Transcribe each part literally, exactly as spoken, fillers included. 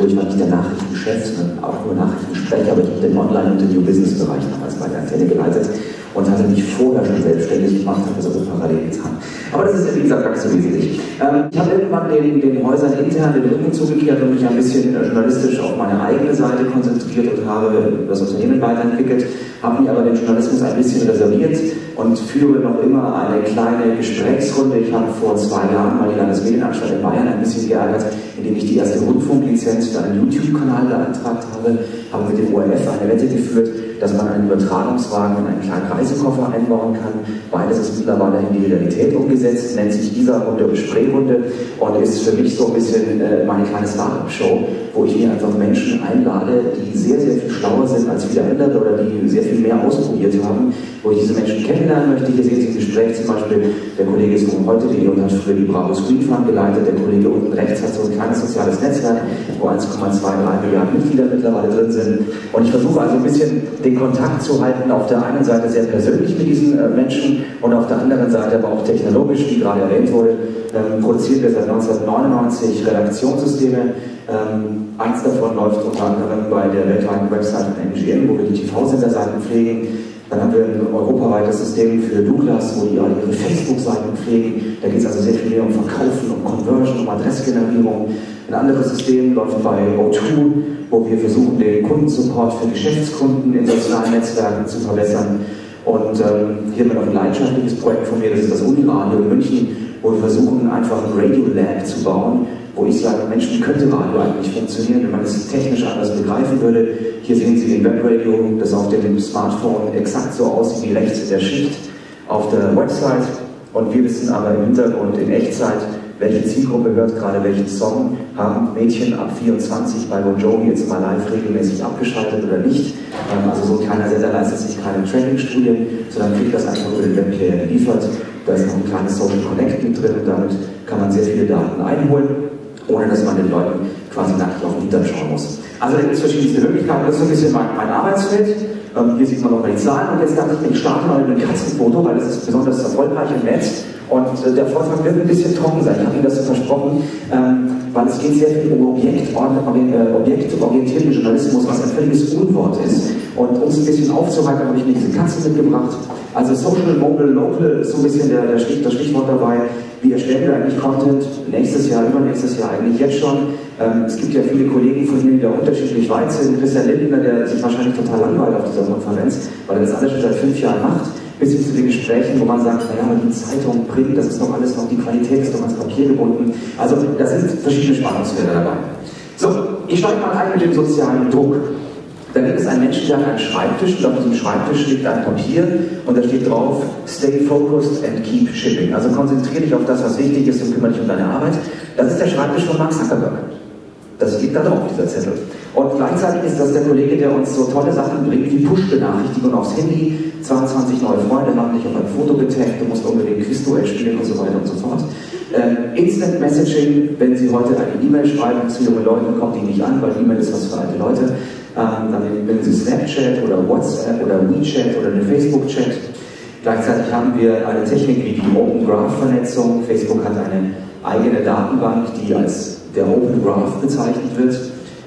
natürlich war nicht der Nachrichtenchef, sondern auch nur Nachrichtensprecher, aber ich habe den Online- und den New Business-Bereich damals bei der Antenne geleitet und hatte mich vorher schon selbstständig gemacht, habe das also parallel getan. Aber das ist, wie gesagt, gar nicht so wesentlich. Ähm, ich habe irgendwann den, den Häusern intern den Rücken zugekehrt und mich ein bisschen journalistisch auf meine eigene Seite konzentriert und habe das Unternehmen weiterentwickelt, habe mir aber den Journalismus ein bisschen reserviert und führe noch immer eine kleine Gesprächsrunde. Ich habe vor zwei Jahren mal die Landesmedienanstalt in Bayern ein bisschen geärgert, indem ich die erste Rundfunklizenz für einen YouTube-Kanal beantragt habe, habe mit dem O R F eine Wette geführt, dass man einen Übertragungswagen und einen kleinen Reisekoffer einbauen kann. Beides ist mittlerweile in die Realität umgesetzt, nennt sich Isar-Runde und Spree-Runde und ist für mich so ein bisschen äh, meine kleine Startup-Show, wo ich mir einfach Menschen einlade, die sehr, sehr viel schlauer sind als wieder andere oder die sehr viel mehr ausprobiert haben, wo ich diese Menschen kennenlernen möchte. Hier sehen Sie im Gespräch zum Beispiel, der Kollege ist von heute punkt de und hat früher die Bravo Screen Farm geleitet, der Kollege unten rechts hat so ein kleines soziales Netzwerk, wo eins Komma zwei drei Milliarden Mitglieder mittlerweile drin sind. Und ich versuche also ein bisschen den Kontakt zu halten, auf der einen Seite sehr persönlich mit diesen äh, Menschen und auf der anderen Seite aber auch technologisch, wie gerade erwähnt wurde. Ähm, produzieren wir seit neunzehnhundertneunundneunzig Redaktionssysteme. Ähm, eins davon läuft unter anderem bei der weltweiten Website von M G M, wo wir die T V-Senderseiten pflegen. Dann haben wir ein europaweites System für Douglas, wo die ihre Facebook-Seiten pflegen. Da geht es also sehr viel mehr um Verkaufen, um Conversion, um Adressgenerierung. Ein anderes System läuft bei O zwei, wo wir versuchen, den Kundensupport für Geschäftskunden in sozialen Netzwerken zu verbessern. Und ähm, hier haben wir noch ein leidenschaftliches Projekt von mir, das ist das Uniradio in München, wo wir versuchen, einfach ein Radio Lab zu bauen, wo ich sage, Mensch, wie könnte Radio eigentlich funktionieren, wenn man es technisch anders begreifen würde. Hier sehen Sie den Webradio, das auf dem Smartphone exakt so aussieht wie rechts in der Schicht auf der Website. Und wir wissen aber im Hintergrund in Echtzeit, welche Zielgruppe hört gerade welchen Song, haben Mädchen ab vierundzwanzig bei Bon Jovi jetzt mal live regelmäßig abgeschaltet oder nicht. Also so ein kleiner Sender leistet sich keine Tracking-Studien, sondern kriegt das einfach über den Webplayer geliefert. Da ist noch ein kleines Social Connect mit drin und damit kann man sehr viele Daten einholen, ohne dass man den Leuten quasi nackt auf den Hintern schauen muss. Also da gibt es verschiedenste Möglichkeiten, das ist so ein bisschen mein, mein Arbeitsfeld. Ähm, hier sieht man nochmal die Zahlen und jetzt dachte ich, ich starte mal mit einem Katzenfoto, weil das ist besonders erfolgreich im Netz. Und äh, der Vortrag wird ein bisschen trocken sein, ich habe Ihnen das so versprochen, ähm, weil es geht sehr viel um objektorientierten Journalismus, was ein völliges Unwort ist. Und um es ein bisschen aufzuhalten, habe ich mir diese Katze mitgebracht. Also Social, Mobile, Local ist so ein bisschen der, der Stich, das Stichwort dabei. Wie erstellen wir eigentlich Content? Nächstes Jahr, übernächstes Jahr, eigentlich jetzt schon. Ähm, es gibt ja viele Kollegen von mir, die da unterschiedlich weit sind. Christian Lindner, der sich wahrscheinlich total langweilt auf dieser Konferenz, weil er das alles schon seit fünf Jahren macht. Bis hin zu den Gesprächen, wo man sagt, naja, die Zeitung, Print, das ist doch alles noch, die Qualität ist doch ans Papier gebunden. Also da sind verschiedene Spannungsfelder dabei. So, ich steige mal ein mit dem sozialen Druck. Da gibt es einen Menschen, der hat einen Schreibtisch und auf diesem Schreibtisch liegt ein Papier und da steht drauf, stay focused and keep shipping. Also konzentriere dich auf das, was wichtig ist und kümmere dich um deine Arbeit. Das ist der Schreibtisch von Mark Zuckerberg. Das liegt da drauf, dieser Zettel. Und gleichzeitig ist das der Kollege, der uns so tolle Sachen bringt, wie Push-Benachrichtigungen aufs Handy, zweiundzwanzig neue Freunde haben dich auf ein Foto getaggt, du musst unbedingt Quiz-Duell spielen und so weiter und so fort. Ähm, Instant Messaging, wenn Sie heute eine E-Mail schreiben zu jungen Leuten, kommt die nicht an, weil E-Mail ist was für alte Leute. Ähm, dann nehmen Sie Snapchat oder WhatsApp oder WeChat oder den Facebook-Chat. Gleichzeitig haben wir eine Technik wie die Open-Graph-Vernetzung. Facebook hat eine eigene Datenbank, die als der Open-Graph bezeichnet wird,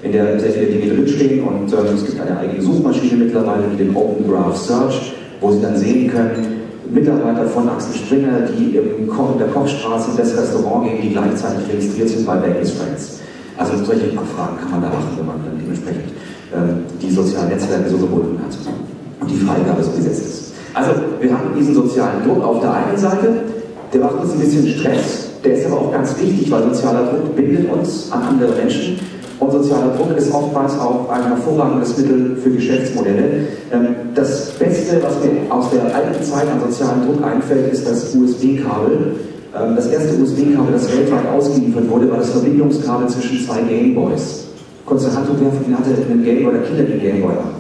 in der sehr viele Dinge drinstehen und äh, es gibt eine eigene Suchmaschine mittlerweile, die den Open-Graph-Search, wo Sie dann sehen können, Mitarbeiter von Axel Springer, die im Koch, in der Kochstraße in das Restaurant gehen, die gleichzeitig registriert sind bei Vegas Friends. Also solche Fragen kann man da machen, wenn man dann dementsprechend ähm, die sozialen Netzwerke so gebunden hat und die Freigabe so gesetzt ist. Also wir haben diesen sozialen Druck auf der einen Seite, der macht uns ein bisschen Stress, der ist aber auch ganz wichtig, weil sozialer Druck bindet uns an andere Menschen. Und sozialer Druck ist oftmals auch ein hervorragendes Mittel für Geschäftsmodelle. Das Beste, was mir aus der alten Zeit an sozialen Druck einfällt, ist das U S B-Kabel. Das erste U S B-Kabel, das weltweit ausgeliefert wurde, war das Verbindungskabel zwischen zwei Gameboys. Kurz eine Hand hochwerfen, wer hatte einen Gameboy oder Kinder den Gameboy an?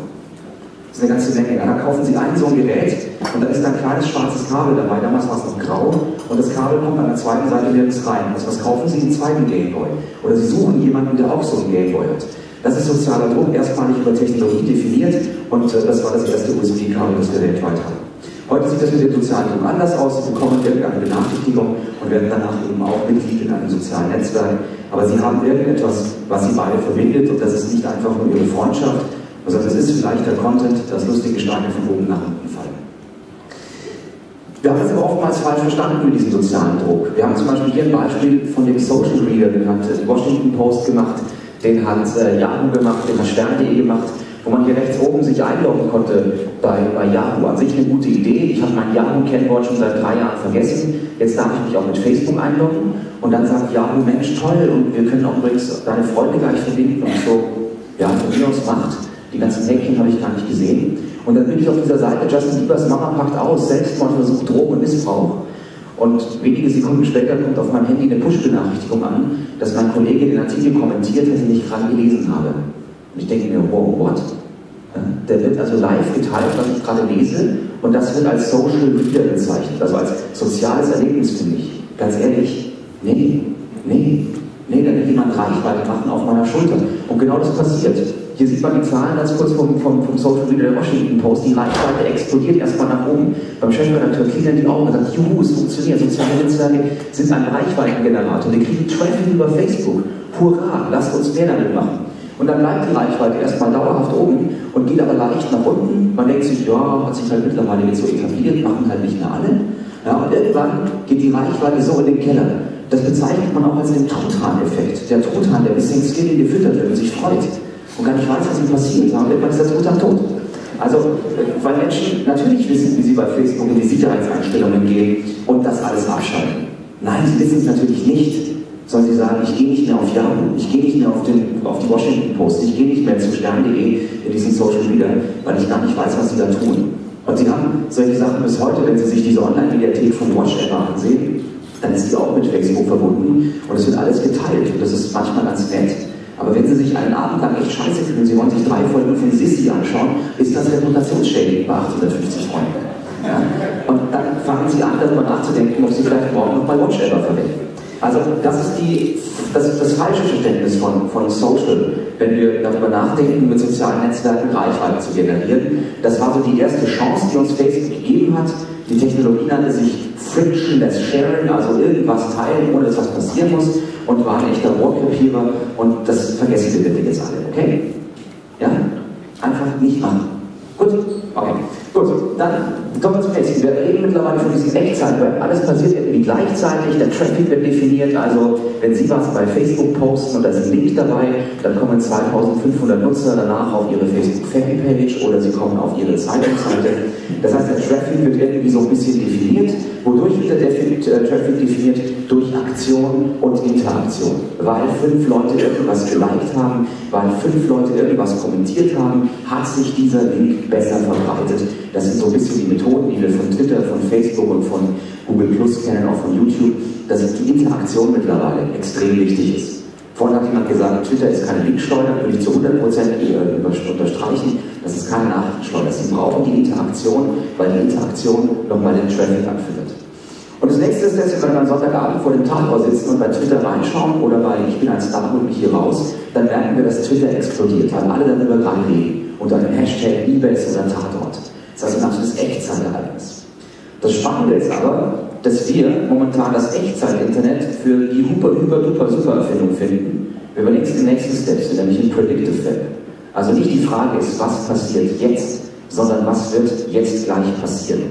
Das ist eine ganze Menge. Dann kaufen Sie ein so ein Gerät und da ist ein kleines schwarzes Kabel dabei, damals war es noch grau und das Kabel kommt an der zweiten Seite nirgends rein. Also was kaufen Sie? Einen zweiten Gameboy. Oder Sie suchen jemanden, der auch so einen Gameboy hat. Das ist sozialer Druck, erstmalig über Technologie definiert und äh, das war das erste U S B-Kabel, das wir weltweit haben. Heute sieht das mit dem sozialen Leben anders aus. Sie bekommen irgendeine Benachrichtigung und werden danach eben auch Mitglied in einem sozialen Netzwerk. Aber sie haben irgendetwas, was sie beide verbindet, und das ist nicht einfach nur ihre Freundschaft, sondern das ist vielleicht der Content, dass lustige Steine von oben nach unten fallen. Wir haben das aber oftmals falsch verstanden mit diesem sozialen Druck. Wir haben zum Beispiel hier ein Beispiel von dem Social Reader genannt, den Washington Post gemacht, den hat äh, Yahoo gemacht, den hat Stern punkt de gemacht, wo man hier rechts oben sich einloggen konnte bei, bei Yahoo. An sich eine gute Idee. Ich habe mein Yahoo-Kennwort schon seit drei Jahren vergessen. Jetzt darf ich mich auch mit Facebook einloggen. Und dann sagt Yahoo, Mensch, toll, und wir können auch übrigens deine Freunde gleich verbinden. Und so, ja, von mir aus macht. Die ganzen Häkchen habe ich gar nicht gesehen. Und dann bin ich auf dieser Seite, Justin Biebers Mama packt aus, Selbstmordversuch, Drogen und Missbrauch. Und wenige Sekunden später kommt auf meinem Handy eine Push-Benachrichtigung an, dass mein Kollege den Artikel kommentiert hat, den ich gerade gelesen habe. Und ich denke mir, wow, what? Der wird also live geteilt, was ich gerade lese, und das wird als Social Media bezeichnet, also als soziales Erlebnis für mich. Ganz ehrlich, nee, nee, nee, da wird jemand Reichweite machen auf meiner Schulter. Und genau das passiert. Hier sieht man die Zahlen ganz kurz vom, vom, vom Social Media der Washington Post. Die Reichweite explodiert erstmal nach oben. Beim Chefredakteur kriegen die Augen und sagt, juhu, es funktioniert. Soziale Netzwerke sind ein Reichweitengenerator. Wir kriegen Traffic über Facebook. Hurra, lasst uns mehr damit machen. Und dann bleibt die Reichweite erstmal dauerhaft oben und geht aber leicht nach unten. Man denkt sich, ja, hat sich halt mittlerweile jetzt so etabliert, machen halt nicht mehr alle. Ja, und irgendwann geht die Reichweite so in den Keller. Das bezeichnet man auch als den Truthahn-Effekt. Der Truthahn, der bis den Skinny gefüttert wird und sich freut. Und gar nicht weiß, was ihm passiert. Und irgendwann ist der Truthahn tot. Also, weil Menschen natürlich wissen, wie sie bei Facebook in die Sicherheitseinstellungen gehen und das alles abschalten. Nein, sie wissen es natürlich nicht. Sollen sie sagen, ich gehe nicht mehr auf Yahoo, ich gehe nicht mehr auf, den, auf die Washington Post, ich gehe nicht mehr zu Stern punkt de in diesen Social Media, weil ich gar nicht weiß, was sie da tun. Und sie haben solche Sachen bis heute, wenn sie sich diese Online-Mediathek von WhatsApp ansehen, dann ist sie auch mit Facebook verbunden und es wird alles geteilt und das ist manchmal ganz nett. Aber wenn sie sich einen Abend lang echt scheiße fühlen, sie wollen sich drei Folgen von Sissi anschauen, ist das reputationsschädigend bei achthundertfünfzig Freunden. Ja? Und dann fangen sie an, darüber nachzudenken, ob sie vielleicht morgen noch mal WhatsApp verwenden. Also das ist, die, das ist das falsche Verständnis von, von Social, wenn wir darüber nachdenken, mit sozialen Netzwerken Reichweite zu generieren. Das war so die erste Chance, die uns Facebook gegeben hat. Die Technologie nannte sich Frictionless Sharing, also irgendwas teilen, ohne dass was passieren muss, und war ein echter Rohrkrepierer, und das vergessen wir bitte jetzt alle, okay? Ja? Einfach nicht machen. Gut? Okay. Gut, dann kommen wir zum nächsten. Wir reden mittlerweile von diesem Echtzeit, weil alles passiert irgendwie gleichzeitig, der Traffic wird definiert, also wenn Sie was bei Facebook posten und da ist ein Link dabei, dann kommen zweitausendfünfhundert Nutzer danach auf Ihre Facebook-Fan-Page oder Sie kommen auf Ihre Zeitungsseite. Das heißt, der Traffic wird irgendwie so ein bisschen definiert. Wodurch wird der Traffic definiert? Durch Aktion und Interaktion. Weil fünf Leute irgendwas geliked haben, weil fünf Leute irgendwas kommentiert haben, hat sich dieser Link besser verbreitet. Das sind so ein bisschen die Methoden, die wir von Twitter, von Facebook und von Google Plus kennen, auch von YouTube, dass die Interaktion mittlerweile extrem wichtig ist. Vorhin hat jemand gesagt, Twitter ist keine Linksteuer, würde ich zu hundert Prozent unterstreichen, das ist keine Nachrichtensteuer. Sie brauchen die Interaktion, weil die Interaktion nochmal den Traffic anfüttert. Und das nächste ist, dass wir dann am Sonntagabend vor dem Tatort sitzen und bei Twitter reinschauen oder bei Ich bin ein Star und mich hier raus, dann merken wir, dass Twitter explodiert, weil alle darüber reinreden unter dem Hashtag eBays oder Tatort. Das ist also ein absolutes Echtzeitereignis. Das Spannende ist aber, dass wir momentan das Echtzeit-Internet für die Huber-Huber-Duper-Super-Erfindung finden. Wir überlegen uns den nächsten Step, nämlich den Predictive Web. Also nicht die Frage ist, was passiert jetzt, sondern was wird jetzt gleich passieren.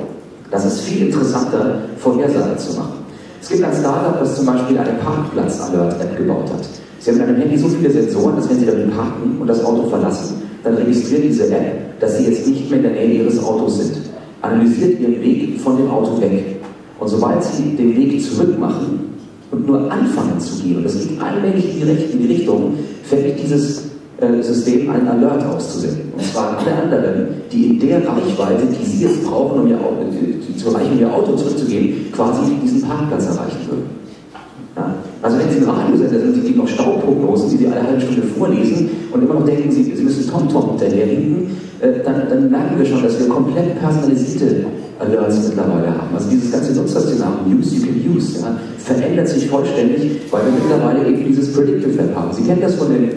Das ist viel interessanter, Vorhersagen zu machen. Es gibt ein Startup, das zum Beispiel eine Parkplatz-Alert-App gebaut hat. Sie haben mit einem Handy so viele Sensoren, dass wenn Sie damit parken und das Auto verlassen, dann registriert diese App, dass Sie jetzt nicht mehr in der Nähe Ihres Autos sind. Analysiert Ihren Weg von dem Auto weg. Und sobald Sie den Weg zurück machen und nur anfangen zu gehen, und das geht allmählich in die Richtung, fängt dieses äh, System einen Alert auszusenden. Und zwar alle anderen, die in der Reichweite, die Sie jetzt brauchen, um Ihr Auto, die, die zu erreichen, um Ihr Auto zurückzugehen, quasi diesen Parkplatz erreichen würden. Ja? Also wenn Sie im Radiosender sind, Sie kriegen noch Stauprognosen, die Sie alle halbe Stunde vorlesen und immer noch denken, Sie, Sie müssen TomTom hinterherhinken, äh, dann, dann merken wir schon, dass wir komplett personalisierte Alerts mittlerweile haben. Also dieses ganze Nutzerszenario, Use you can use, ja, verändert sich vollständig, weil wir mittlerweile eben dieses Predictive Web haben. Sie kennen das von den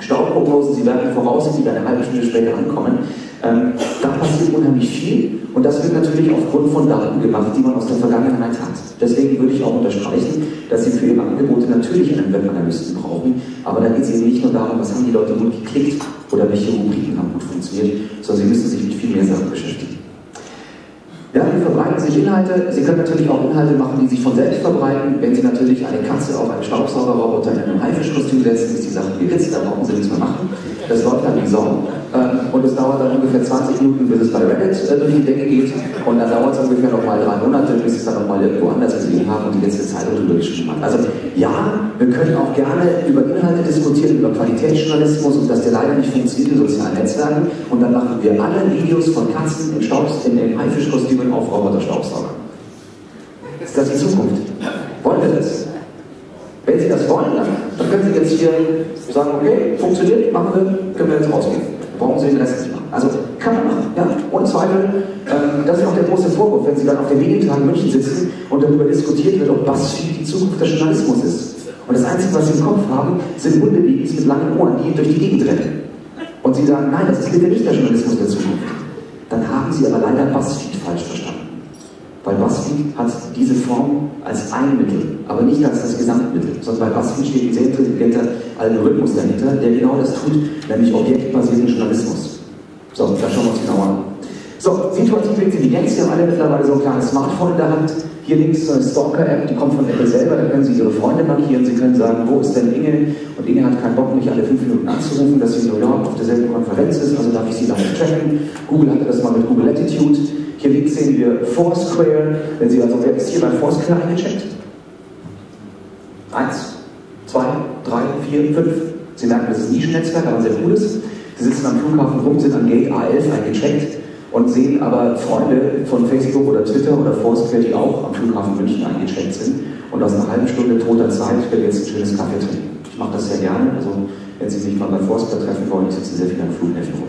Stauprognosen, sie werden voraus, sie werden eine halbe Stunde später ankommen. Ähm, da passiert unheimlich viel und das wird natürlich aufgrund von Daten gemacht, die man aus der Vergangenheit hat. Deswegen würde ich auch unterstreichen, dass Sie für Ihre Angebote natürlich einen Webanalysten brauchen, aber da geht es eben nicht nur darum, was haben die Leute gut geklickt oder welche Rubriken haben gut funktioniert, sondern Sie müssen sich mit viel mehr Sachen beschäftigen. Ja, hier verbreiten sich Inhalte. Sie können natürlich auch Inhalte machen, die sich von selbst verbreiten. Wenn Sie natürlich eine Katze auf einen Staubsaugerroboter in einem Haifischkostüm setzen, ist die Sache geritzt, da brauchen Sie nichts mehr machen. Das läuft dann wie Sau. Und es dauert dann ungefähr zwanzig Minuten, bis es bei Reddit durch die Decke geht. Und dann dauert es ungefähr nochmal drei Monate, bis es dann nochmal irgendwo anders gesehen haben und die letzte Zeitung drüber geschrieben hat. Also ja, wir können auch gerne über Inhalte diskutieren, über Qualitätsjournalismus und dass der leider nicht funktioniert in sozialen Netzwerken. Und dann machen wir alle Videos von Katzen in Staubs, in den Haifischkostümen auf Roboter-Staubsauger. Ist das die Zukunft? Wollen wir das? Wenn Sie das wollen, dann können Sie jetzt hier sagen, okay, funktioniert, machen wir, können wir jetzt rausgehen. Brauchen Sie den Rest nicht machen. Also kann man machen, ja, ohne Zweifel. Ähm, das ist auch der große Vorwurf, wenn Sie dann auf den Medientagen in München sitzen und darüber diskutiert wird, ob BuzzFeed die Zukunft des Journalismus ist. Und das Einzige, was Sie im Kopf haben, sind Hundebabys mit langen Ohren, die durch die Gegend rennen. Und Sie sagen, nein, das ist bitte nicht der Journalismus der Zukunft. Dann haben Sie aber leider BuzzFeed falsch verstanden. Weil BuzzFeed hat diese Form als ein Mittel, aber nicht als das Gesamtmittel, sondern bei BuzzFeed steht ein sehr intelligenter Algorithmus dahinter, der genau das tut, nämlich objektbasierten Journalismus. So, da schauen wir uns genauer an. So, situative Intelligenz, wir haben alle mittlerweile so ein kleines Smartphone in der Hand. Hier links so eine Stalker-App, die kommt von Apple selber, da können Sie Ihre Freunde markieren, Sie können sagen, wo ist denn Inge? Und Inge hat keinen Bock, mich alle fünf Minuten anzurufen, dass sie in New York auf derselben Konferenz ist, also darf ich sie damit checken. Google hatte das mal mit Google Attitude. Hier links sehen wir Foursquare, wenn Sie also, wer ist hier bei Foursquare eingecheckt? Eins, zwei, drei, vier, fünf. Sie merken, das ist ein Nischennetzwerk, aber ein sehr cooles. Sie sitzen am Flughafen rum, sind am Gate A elf eingecheckt und sehen aber Freunde von Facebook oder Twitter oder Foursquare, die auch am Flughafen München eingecheckt sind und aus einer halben Stunde toter Zeit, ich werde jetzt ein schönes Kaffee trinken. Ich mache das sehr gerne, also wenn Sie mich mal bei Foursquare treffen wollen, ich sitze sehr viel am Flughäfen rum.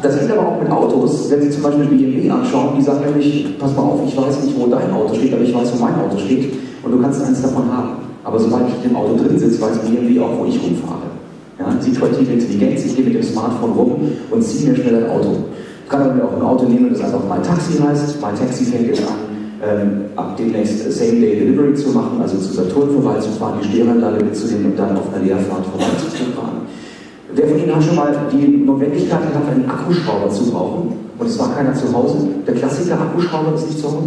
Das geht aber auch mit Autos, wenn Sie zum Beispiel B M W anschauen, die sagen nämlich, pass mal auf, ich weiß nicht, wo dein Auto steht, aber ich weiß, wo mein Auto steht und du kannst eins davon haben. Aber sobald ich in dem Auto drin sitze, weiß B M W auch, wo ich rumfahre. Ja, situative Intelligenz, ich gehe mit dem Smartphone rum und ziehe mir schnell ein Auto. Ich kann dann auch ein Auto nehmen, das einfach mein Taxi heißt. Mein Taxi fängt jetzt an, ähm, ab demnächst Same-Day-Delivery zu machen, also zu Saturn vorbeizufahren, die Stereoanlage mitzunehmen und dann auf einer Leerfahrt vorbeizufahren. Wer von Ihnen hat schon mal die Notwendigkeit gehabt, einen Akkuschrauber zu brauchen? Und es war keiner zu Hause. Der Klassiker Akkuschrauber ist nicht zu Hause.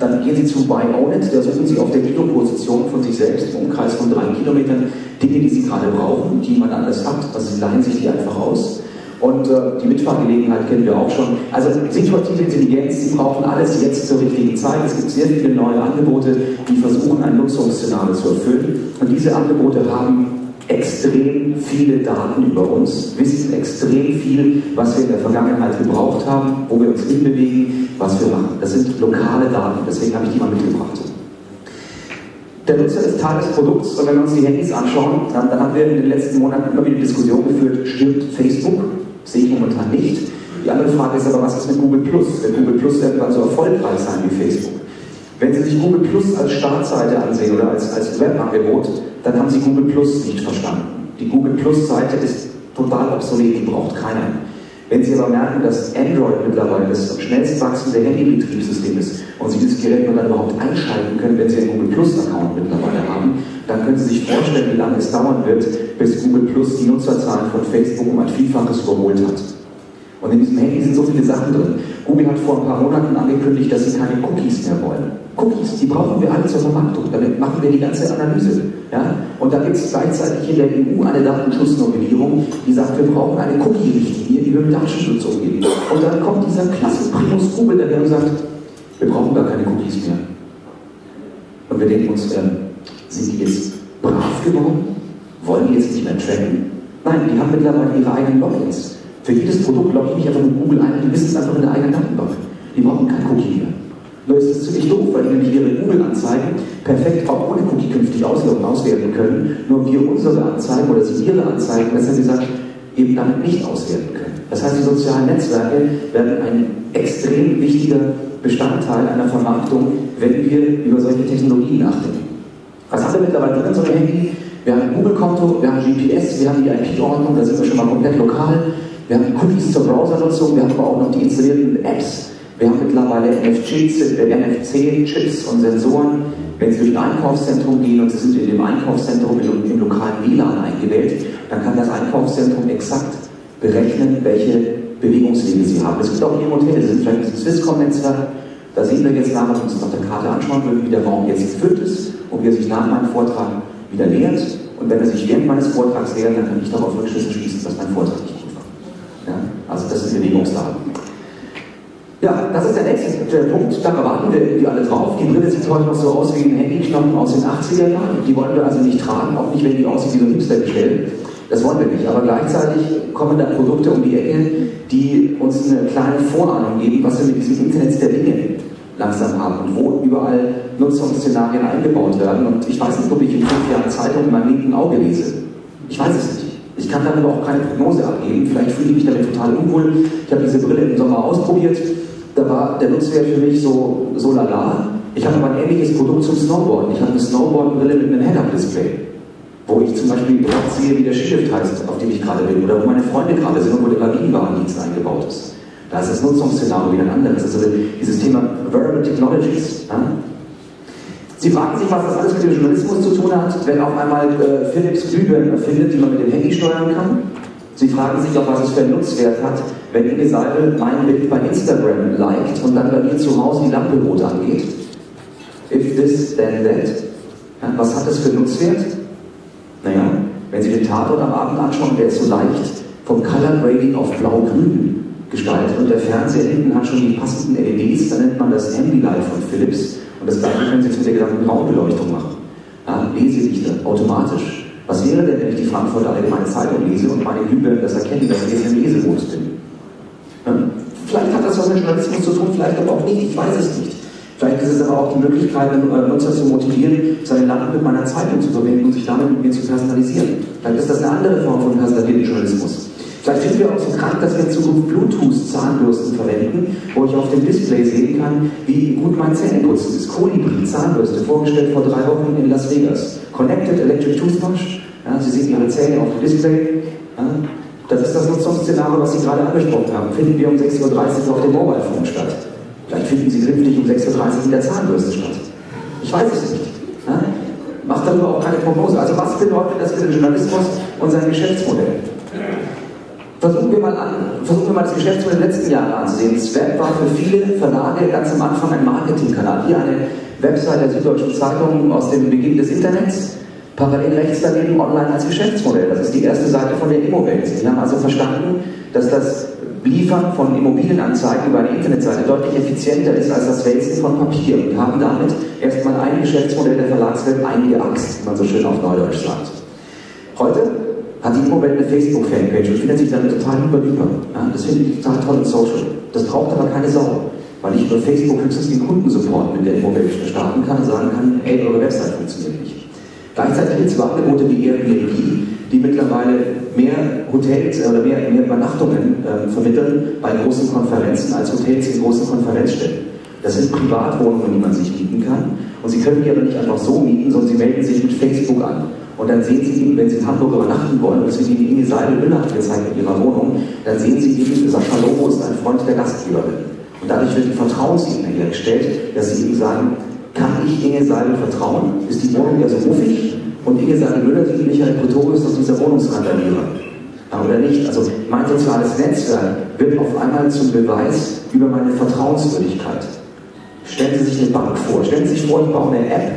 Dann gehen Sie zu Buy Own It, da suchen Sie auf der Kiloposition von sich selbst im Umkreis von drei Kilometern Dinge, die Sie gerade brauchen, die jemand anders hat. Also Sie leihen sich die einfach aus. Und äh, die Mitfahrgelegenheit kennen wir auch schon. Also situative Intelligenz, Sie brauchen alles jetzt zur richtigen Zeit. Es gibt sehr viele neue Angebote, die versuchen, ein Nutzungsszenario zu erfüllen. Und diese Angebote haben extrem viele Daten über uns, wissen extrem viel, was wir in der Vergangenheit gebraucht haben, wo wir uns hinbewegen, was wir machen. Das sind lokale Daten, deswegen habe ich die mal mitgebracht. Der Nutzer ist Teil des Produkts und wenn wir uns die Handys anschauen, dann, dann haben wir in den letzten Monaten immer wieder die Diskussion geführt, stirbt Facebook? Sehe ich momentan nicht. Die andere Frage ist aber, was ist mit Google Plus? Wird Google Plus irgendwann so erfolgreich sein wie Facebook? Wenn Sie sich Google Plus als Startseite ansehen oder als, als Webangebot, dann haben Sie Google Plus nicht verstanden. Die Google Plus-Seite ist total obsolet, die braucht keiner. Wenn Sie aber merken, dass Android mittlerweile das schnellst wachsende Handybetriebssystem ist und Sie dieses Gerät nur dann überhaupt einschalten können, wenn Sie einen Google Plus-Account mittlerweile haben, dann können Sie sich vorstellen, wie lange es dauern wird, bis Google Plus die Nutzerzahlen von Facebook um ein Vielfaches überholt hat. Und in diesem Handy sind so viele Sachen drin. Google hat vor ein paar Monaten angekündigt, dass sie keine Cookies mehr wollen. Cookies, die brauchen wir alle zur Vermarktung. Damit machen wir die ganze Analyse. Ja? Und da gibt es gleichzeitig in der E U eine Datenschutznovellierung, die sagt, wir brauchen eine Cookie-Richtlinie, die wir mit Datenschutz umgehen. Und dann kommt dieser klasse Primus Google, der sagt, wir brauchen gar keine Cookies mehr. Und wir denken uns, äh, sind die jetzt brav geworden? Wollen die jetzt nicht mehr tracken? Nein, die haben mittlerweile ihre eigenen Logins. Für jedes Produkt logge ich mich einfach mit Google ein und die wissen es einfach in der eigenen Datenbank. Die brauchen kein Cookie mehr. Nur ist es ziemlich doof, weil die nämlich ihre Google-Anzeigen perfekt auch ohne Cookie künftig auswerten können, nur wir unsere Anzeigen oder sie ihre Anzeigen, besser gesagt, eben damit nicht auswerten können. Das heißt, die sozialen Netzwerke werden ein extrem wichtiger Bestandteil einer Vermarktung, wenn wir über solche Technologien nachdenken. Was haben wir mittlerweile drin in so einem Handy? Wir haben ein Google-Konto, wir haben G P S, wir haben die I P-Ordnung, da sind wir schon mal komplett lokal. Wir haben Cookies zur Browsernutzung, wir haben aber auch noch die installierten Apps. Wir haben mittlerweile N F C-Chips und Sensoren. Wenn Sie durch ein Einkaufszentrum gehen und Sie sind in dem Einkaufszentrum im, im lokalen W LAN eingewählt, dann kann das Einkaufszentrum exakt berechnen, welche Bewegungswege Sie haben. Es gibt auch hier im Hotel, das ist vielleicht ein Swisscom-Netzwerk. Da sehen wir jetzt nach, wenn wir uns auf der Karte anschauen würden, wie der Raum jetzt gefüllt ist und wie er sich nach meinem Vortrag wieder leert. Und wenn er sich während meines Vortrags leert, dann kann ich darauf Rückschlüsse schließen, dass mein Vortrag nicht gut war. Ja? Also das ist Bewegungsdaten. Ja, das ist der nächste Punkt, da warten wir irgendwie alle drauf. Die Brille sieht heute noch so aus wie ein Handyknochen aus den achtziger Jahren. Die wollen wir also nicht tragen, auch nicht, wenn die aussieht wie so ein Hipster-Gestell. Das wollen wir nicht. Aber gleichzeitig kommen da Produkte um die Ecke, die uns eine kleine Vorahnung geben, was wir mit diesem Internet der Dinge langsam haben und wo überall Nutzungsszenarien eingebaut werden. Und ich weiß nicht, ob ich in fünf Jahren Zeitung in meinem linken Auge lese. Ich weiß es nicht. Ich kann darüber auch keine Prognose abgeben. Vielleicht fühle ich mich damit total unwohl. Ich habe diese Brille im Sommer ausprobiert. Da war der Nutzwert für mich so, so lala. Ich habe aber ein ähnliches Produkt zum Snowboarden. Ich habe eine Snowboard-Brille mit einem Head-Up-Display, wo ich zum Beispiel dort sehe, wie der Skilift heißt, auf dem ich gerade bin, oder wo meine Freunde gerade sind, wo der Wagenwarendienst eingebaut ist. Da ist das Nutzungsszenario wieder ein anderes. Also dieses Thema Wearable Technologies. Ja? Sie fragen sich, was das alles mit dem Journalismus zu tun hat, wenn auf einmal äh, Philips Glühbirnen erfindet, die man mit dem Handy steuern kann. Sie fragen sich auch, was es für einen Nutzwert hat, wenn Inge Seidel mein Bild bei Instagram liked und dann bei mir zu Hause die Lampe rot angeht. If this, then that. Ja, was hat das für einen Nutzwert? Naja, wenn Sie den Tatort am Abend anschauen, der ist so leicht vom Color Grading auf blau-grün gestaltet und der Fernseher hinten hat schon die passenden L E Ds, dann nennt man das Ambilight von Philips. Und das Gleiche können Sie jetzt mit der gesamten Raumbeleuchtung machen. Ja, Lesedichte, automatisch. Was wäre denn, wenn ich die Frankfurter Allgemeine Zeitung lese und meine Glühbirnen das erkennen, dass ich jetzt im Lesemodus bin? Ja? Vielleicht hat das was mit Journalismus zu tun, vielleicht aber auch nicht, ich weiß es nicht. Vielleicht ist es aber auch die Möglichkeit, Nutzer zu motivieren, seine Lampe mit meiner Zeitung zu verbinden und sich damit mit mir zu personalisieren. Vielleicht ist das eine andere Form von personalisierten Journalismus. Vielleicht finden wir auch so krank, dass wir in Zukunft Bluetooth-Zahnbürsten verwenden, wo ich auf dem Display sehen kann, wie gut mein Zähneputzen ist. Kolibri-Zahnbürste, vorgestellt vor drei Wochen in Las Vegas. Connected Electric Toothbrush. Ja, Sie sehen Ihre Zähne auf dem Display. Ja, das ist das Nutzungsszenario, was Sie gerade angesprochen haben. Finden wir um sechs Uhr dreißig auf dem Mobilefon statt. Vielleicht finden Sie künftig um sechs Uhr dreißig in der Zahnbürste statt. Ich weiß es nicht. Ja? Macht darüber auch keine Prognose. Also was bedeutet das für den Journalismus und sein Geschäftsmodell? Versuchen wir mal, an, versuchen wir mal das Geschäftsmodell der letzten Jahre anzusehen. Swap war für viele Verlage ganz am Anfang ein Marketingkanal. Hier eine Website der Süddeutschen Zeitung aus dem Beginn des Internets. Parallel rechts daneben online als Geschäftsmodell. Das ist die erste Seite von der Immowelt. Sie haben also verstanden, dass das Liefern von Immobilienanzeigen über eine Internetseite deutlich effizienter ist als das Wälzen von Papier und haben damit erstmal ein Geschäftsmodell der Verlagswelt eingeachst, wie man so schön auf Neudeutsch sagt. Heute hat die Immowelt eine Facebook-Fanpage und findet sich damit total überüber. Ja, das finde ich total toll und social. Das braucht aber keine Sau, weil ich über Facebook höchstens den Kundensupport mit der Immowelt starten kann und sagen kann, ey, eure Website funktioniert nicht. Gleichzeitig gibt es Angebote wie Airbnb, die mittlerweile mehr Hotels oder mehr, mehr Übernachtungen äh, vermitteln bei großen Konferenzen als Hotels in großen Konferenzstätten. Das sind Privatwohnungen, die man sich mieten kann. Und Sie können die aber nicht einfach so mieten, sondern Sie melden sich mit Facebook an. Und dann sehen Sie eben, wenn Sie in Hamburg übernachten wollen, und es wird Ihnen Inge Seidel Bilder gezeigt in Ihrer Wohnung, dann sehen Sie eben, Sascha Lobo ist ein Freund der Gastgeberin. Und dadurch wird die Vertrauensebene hergestellt, dass Sie eben sagen, kann ich Inge Seidel vertrauen? Ist die Wohnung ja so muffig? Und Inge Seidel Müller sieht Michael Pretorius aus dieser Wohnungsrandalierer. Oder nicht? Also mein soziales Netzwerk wird auf einmal zum Beweis über meine Vertrauenswürdigkeit. Stellen Sie sich eine Bank vor. Stellen Sie sich vor, ich baue eine App,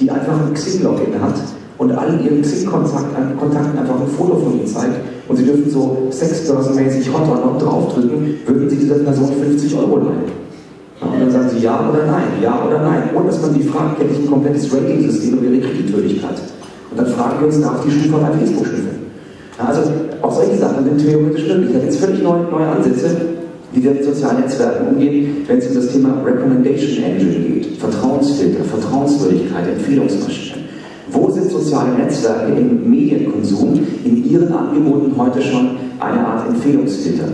die einfach ein Xing-Login hat und allen Ihren Xing-Kontakten einfach ein Foto von Ihnen zeigt und Sie dürfen so sexbörsenmäßig Hot or Not draufdrücken, würden Sie dieser Person fünfzig Euro leihen. Und dann sagen sie ja oder nein, ja oder nein. Ohne dass man die fragt, kenne ich ein komplettes Rating-System über ihre Kreditwürdigkeit. Und dann fragen wir uns, darf die Schufa bei Facebook schnüffeln? Ja, also auch solche Sachen sind theoretisch möglich. Da gibt es völlig neue, neue Ansätze, wie wir mit sozialen Netzwerken umgehen, wenn es um das Thema Recommendation Engine geht. Vertrauensfilter, Vertrauenswürdigkeit, Empfehlungsmaschinen. Wo sind soziale Netzwerke im Medienkonsum in ihren Angeboten heute schon eine Art Empfehlungsfilter?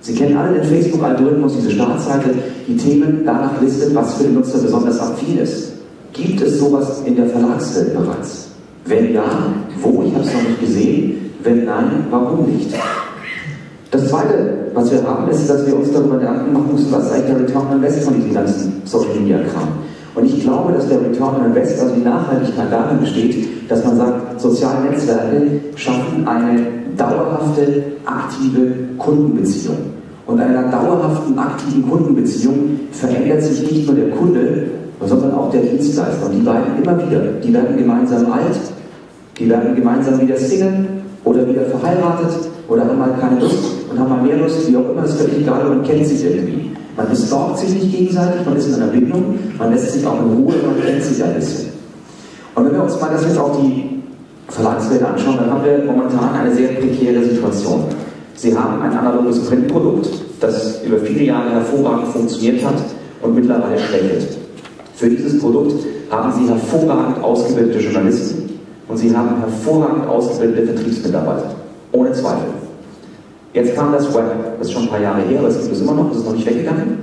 Sie kennen alle den Facebook-Algorithmus, diese Startseite, die Themen danach listet, was für den Nutzer besonders affin ist. Gibt es sowas in der Verlagswelt bereits? Wenn ja, wo? Ich habe es noch nicht gesehen. Wenn nein, warum nicht? Das Zweite, was wir haben, ist, dass wir uns darüber Gedanken machen müssen, was eigentlich der Return on Invest von diesem ganzen Social-Media-Kram. Und ich glaube, dass der Return on Invest, also die Nachhaltigkeit darin besteht, dass man sagt, soziale Netzwerke schaffen eine dauerhafte, aktive Kundenbeziehung. Und in einer dauerhaften, aktiven Kundenbeziehung verändert sich nicht nur der Kunde, sondern auch der Dienstleister. Und die beiden immer wieder. Die werden gemeinsam alt, die werden gemeinsam wieder Single oder wieder verheiratet oder haben mal keine Lust und haben mal mehr Lust, wie auch immer, das ist völlig egal, und man kennt sich irgendwie. Man besorgt sich nicht gegenseitig, man ist in einer Bindung, man lässt sich auch in Ruhe, man kennt sich ein bisschen. Und wenn wir uns mal das jetzt auf die Verlagswelt anschauen, dann haben wir momentan eine sehr prekäre Situation. Sie haben ein analoges Printprodukt, das über viele Jahre hervorragend funktioniert hat und mittlerweile schwächelt. Für dieses Produkt haben Sie hervorragend ausgebildete Journalisten und Sie haben hervorragend ausgebildete Vertriebsmitarbeiter. Ohne Zweifel. Jetzt kam das Web, das ist schon ein paar Jahre her, das gibt es immer noch, das ist noch nicht weggegangen.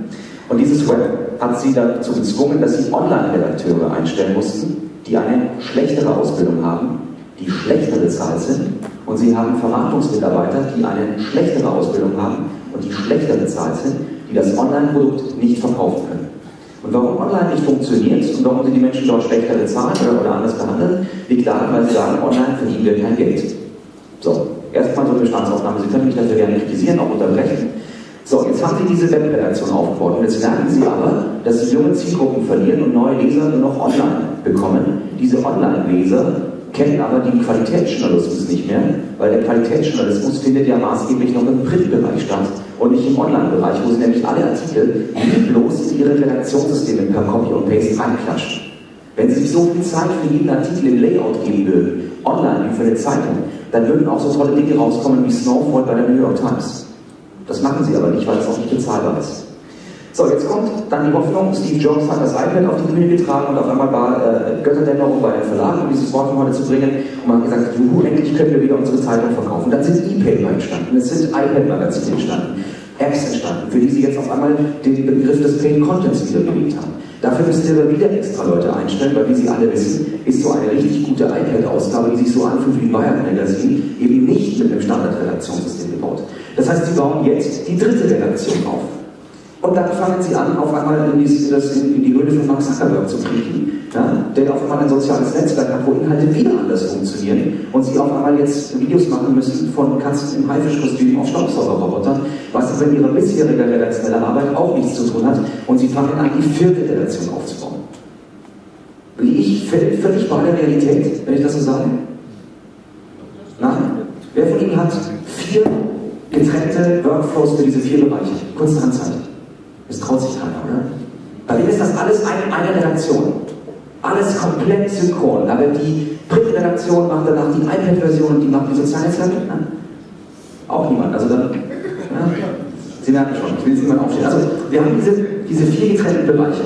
Und dieses Web hat Sie dazu gezwungen, dass Sie Online-Redakteure einstellen mussten, die eine schlechtere Ausbildung haben, die schlechter bezahlt sind, und Sie haben Vermarktungsmitarbeiter, die eine schlechtere Ausbildung haben und die schlechter bezahlt sind, die das Online-Produkt nicht verkaufen können. Und warum Online nicht funktioniert und warum Sie die Menschen dort schlechter bezahlen oder, oder anders behandeln, liegt daran, weil Sie sagen, online verdienen wir kein Geld. So, erstmal so eine Bestandsaufnahme. Sie können mich dafür gerne kritisieren, auch unterbrechen. So, jetzt haben Sie diese Webredaktion aufgebaut und jetzt merken Sie aber, dass Sie junge Zielgruppen verlieren und neue Leser nur noch online bekommen. Diese Online-Leser kennen aber den Qualitätsjournalismus nicht mehr, weil der Qualitätsjournalismus findet ja maßgeblich noch im Printbereich statt und nicht im Online-Bereich, wo sie nämlich alle Artikel bloß in ihre Redaktionssysteme per Copy und Paste reinklatschen. Wenn Sie sich so viel Zeit für jeden Artikel im Layout geben würden, online wie für eine Zeitung, dann würden auch so tolle Dinge rauskommen wie Snowfall bei der New York Times. Das machen Sie aber nicht, weil es auch nicht bezahlbar ist. So, jetzt kommt dann die Hoffnung, Steve Jobs hat das iPad auf die Bühne getragen und auf einmal war äh, Götterdämmerung bei den Verlagen, um dieses Wort von heute zu bringen. Und man hat gesagt, juhu, endlich können wir wieder unsere Zeitung verkaufen. Dann sind E-Paper entstanden, es sind iPad-Magazine entstanden, Apps entstanden, für die Sie jetzt auf einmal den Begriff des Paid Contents wieder bewegt haben. Dafür müssen Sie aber wieder extra Leute einstellen, weil wie Sie alle wissen, ist so eine richtig gute iPad-Ausgabe, die sich so anfühlt wie ein Bayern-Magazin, eben nicht mit einem Standardredaktionssystem gebaut. Das heißt, Sie bauen jetzt die dritte Redaktion auf. Und dann fangen sie an, auf einmal in die, das, in die Höhle von Mark Zuckerberg zu kriechen, ja? Der auf einmal ein soziales Netzwerk hat, wo Inhalte wieder anders funktionieren und sie auf einmal jetzt Videos machen müssen von Katzen im Haifischkostüm auf Staubsaugerrobotern, was mit ihrer bisherigen redaktionellen Arbeit auch nichts zu tun hat, und sie fangen an, die vierte Redaktion aufzubauen. Bin ich völlig bei der Realität, wenn ich das so sage? Nein? Wer von Ihnen hat vier getrennte Workflows für diese vier Bereiche? Kurze Anzeige. Es traut sich keiner, oder? Bei mir ist das alles eine, eine Redaktion. Alles komplett synchron. Aber die Printredaktion macht danach die iPad-Version und die macht die sozialen Netzwerke. Auch niemand. Also dann, ja, Sie merken schon, ich will jetzt niemand aufstehen. Also wir haben diese, diese vier getrennten Bereiche.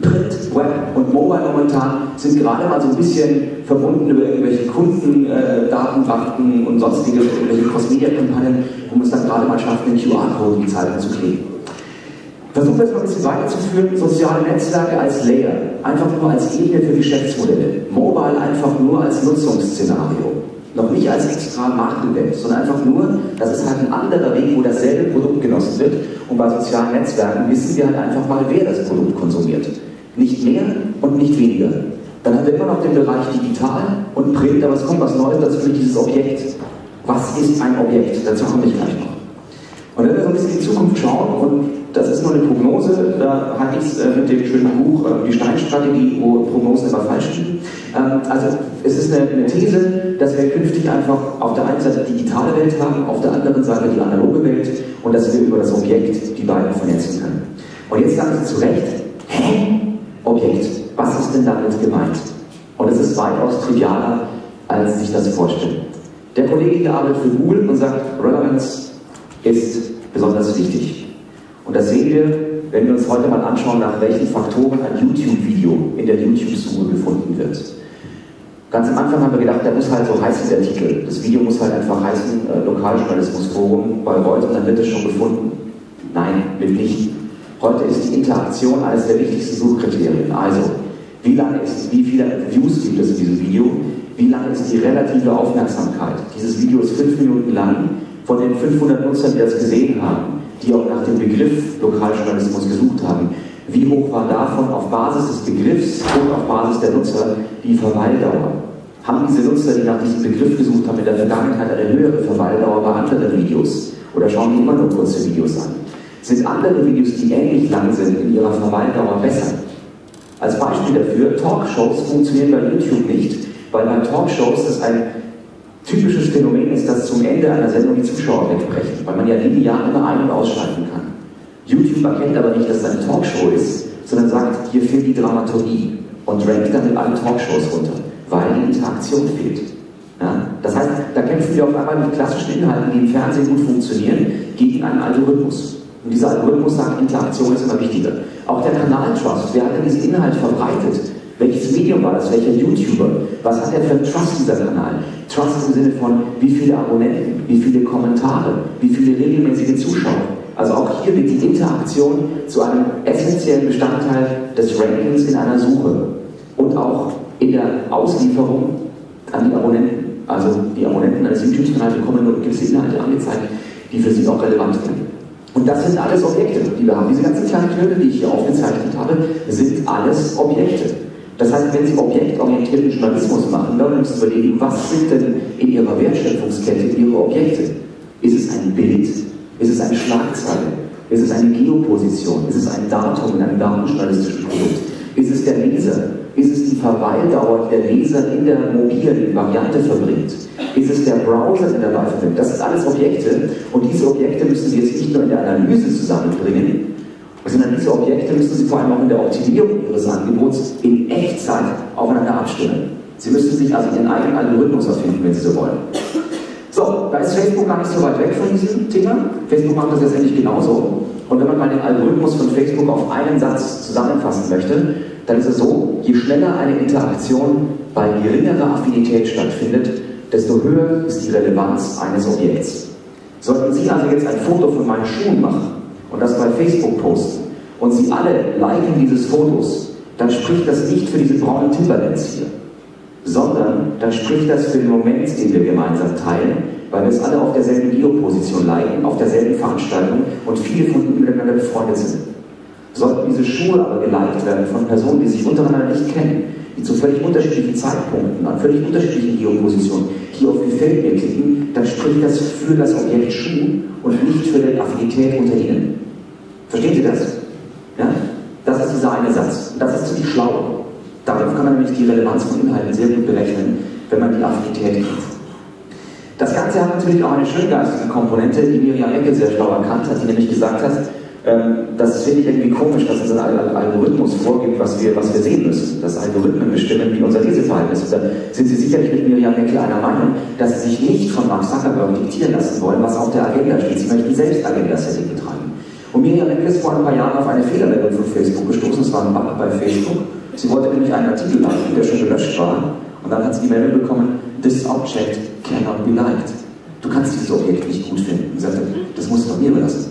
Print, Web und Mobile momentan sind gerade mal so ein bisschen verbunden über irgendwelche Kundendatenbanken äh, und sonstige irgendwelche Cross-Media-Kampagnen, um es dann gerade mal schaffen, den Q R-Code in die Zeitung zu kleben. Versuchen wir jetzt mal ein bisschen weiterzuführen, soziale Netzwerke als Layer, einfach nur als Ebene für Geschäftsmodelle. Mobile einfach nur als Nutzungsszenario. Noch nicht als extra Marktevent, sondern einfach nur, das ist halt ein anderer Weg, wo dasselbe Produkt genossen wird. Und bei sozialen Netzwerken wissen wir halt einfach mal, wer das Produkt konsumiert. Nicht mehr und nicht weniger. Dann haben wir immer noch den Bereich digital und Print, aber es kommt was Neues dazu, dieses Objekt. Was ist ein Objekt? Dazu komme ich gleich noch. Und wenn wir so ein bisschen in die Zukunft schauen, und das ist nur eine Prognose, da hatte ich es äh, mit dem schönen Buch äh, Die Steinstrategie, wo Prognosen immer falsch liegen. Ähm, also es ist eine, eine These, dass wir künftig einfach auf der einen Seite die digitale Welt haben, auf der anderen Seite die analoge Welt, und dass wir über das Objekt die beiden vernetzen können. Und jetzt sagen Sie zu Recht, hä? Objekt, was ist denn damit gemeint? Und es ist weitaus trivialer, als sich das vorstellt. Der Kollege hier arbeitet für Google und sagt, Relevance ist besonders wichtig. Und das sehen wir, wenn wir uns heute mal anschauen, nach welchen Faktoren ein YouTube-Video in der YouTube-Suche gefunden wird. Ganz am Anfang haben wir gedacht, der muss halt so heißen, der Titel. Das Video muss halt einfach heißen, äh, Lokaljournalismusforum bei Reut, und dann wird es schon gefunden. Nein, mitnichten. Heute ist die Interaktion eines der wichtigsten Suchkriterien. Also, wie lange ist, wie viele Views gibt es in diesem Video? wie lange ist die relative Aufmerksamkeit? Dieses Video ist fünf Minuten lang. Von den fünfhundert Nutzern, die das gesehen haben, die auch nach dem Begriff Lokaljournalismus gesucht haben, wie hoch war davon auf Basis des Begriffs und auf Basis der Nutzer die Verweildauer? Haben diese Nutzer, die nach diesem Begriff gesucht haben, in der Vergangenheit eine höhere Verweildauer bei anderen Videos? Oder schauen die immer nur kurze Videos an? Sind andere Videos, die ähnlich lang sind, in ihrer Verweildauer besser? Als Beispiel dafür, Talkshows funktionieren bei YouTube nicht, weil bei Talkshows das ein typisches Phänomen ist, dass zum Ende einer Sendung die Zuschauer wegbrechen, weil man ja linear immer ein- und ausschalten kann. YouTube erkennt aber nicht, dass es eine Talkshow ist, sondern sagt, hier fehlt die Dramaturgie und rankt damit alle Talkshows runter, weil die Interaktion fehlt. Ja? Das heißt, da kämpfen wir auf einmal mit klassischen Inhalten, die im Fernsehen gut funktionieren, gegen einen Algorithmus. Und dieser Algorithmus sagt, Interaktion ist immer wichtiger. Auch der Kanal-Trust, wer hat denn diesen Inhalt verbreitet? Welches Medium war das? Welcher YouTuber? Was hat er für einen Trust, dieser Kanal? Trust im Sinne von, wie viele Abonnenten, wie viele Kommentare, wie viele regelmäßige Zuschauer. Also auch hier wird die Interaktion zu einem essentiellen Bestandteil des Rankings in einer Suche. Und auch in der Auslieferung an die Abonnenten. Also die Abonnenten eines YouTube-Kanals bekommen nur gewisse Inhalte angezeigt, die für sie auch relevant sind. Und das sind alles Objekte, die wir haben. Diese ganzen kleinen Knöpfe, die ich hier aufgezeichnet habe, sind alles Objekte. Das heißt, wenn Sie objektorientierten Journalismus machen, dann müssen Sie überlegen, was sind denn in Ihrer Wertschöpfungskette Ihre Objekte? Ist es ein Bild? Ist es eine Schlagzeile? Ist es eine Geoposition? Ist es ein Datum in einem datenjournalistischen Produkt? Ist es der Leser? Ist es die Verweildauer, die der Leser in der mobilen Variante verbringt? Ist es der Browser, der dabei verbringt? Das sind alles Objekte. Und diese Objekte müssen Sie jetzt nicht nur in der Analyse zusammenbringen, sondern diese Objekte müssen Sie vor allem auch in der Optimierung Ihres Angebots in Echtzeit aufeinander abstimmen. Sie müssen sich also Ihren eigenen Algorithmus erfinden, wenn Sie so wollen. So, da ist Facebook gar nicht so weit weg von diesem Thema. Facebook macht das letztendlich genauso. Und wenn man mal den Algorithmus von Facebook auf einen Satz zusammenfassen möchte, dann ist es so, je schneller eine Interaktion bei geringerer Affinität stattfindet, desto höher ist die Relevanz eines Objekts. Sollten Sie also jetzt ein Foto von meinen Schuhen machen und das bei Facebook posten und Sie alle liken dieses Fotos, dann spricht das nicht für diese braunen Timberlands hier, sondern dann spricht das für den Moment, den wir gemeinsam teilen, weil wir es alle auf derselben Geoposition liken, auf derselben Veranstaltung und viele von ihnen miteinander befreundet sind. Sollten diese Schuhe aber geliked werden von Personen, die sich untereinander nicht kennen, die zu völlig unterschiedlichen Zeitpunkten, an völlig unterschiedlichen Geopositionen hier auf Gefällt mir klicken, dann spricht das für das Objekt Schuh und nicht für die Affinität unter ihnen. Verstehen Sie das? Ja? Das ist dieser eine Satz. Und das ist ziemlich schlau. Darauf kann man nämlich die Relevanz von Inhalten sehr gut berechnen, wenn man die Affinität kennt. Das Ganze hat natürlich auch eine schöngeistige Komponente, die Miriam Meckel sehr schlau erkannt hat, die nämlich gesagt hat, das finde ich irgendwie komisch, dass es einen Algorithmus vorgibt, was wir, was wir sehen müssen. Dass Algorithmen bestimmen, wie unser Leseverhalten ist. Da sind Sie sicherlich mit Miriam Meckel einer Meinung, dass Sie sich nicht von Mark Zuckerberg diktieren lassen wollen, was auf der Agenda steht. Sie möchten selbst Agenda-Setting betreiben. Und Miriam Meckel ist vor ein paar Jahren auf eine Fehlermeldung von Facebook gestoßen. Es war ein Bug bei Facebook. Sie wollte nämlich einen Artikel liken, der schon gelöscht war. Und dann hat sie die Meldung bekommen, this object cannot be liked. Du kannst dieses Objekt nicht gut finden. Und sagte, das musst du bei mir überlassen.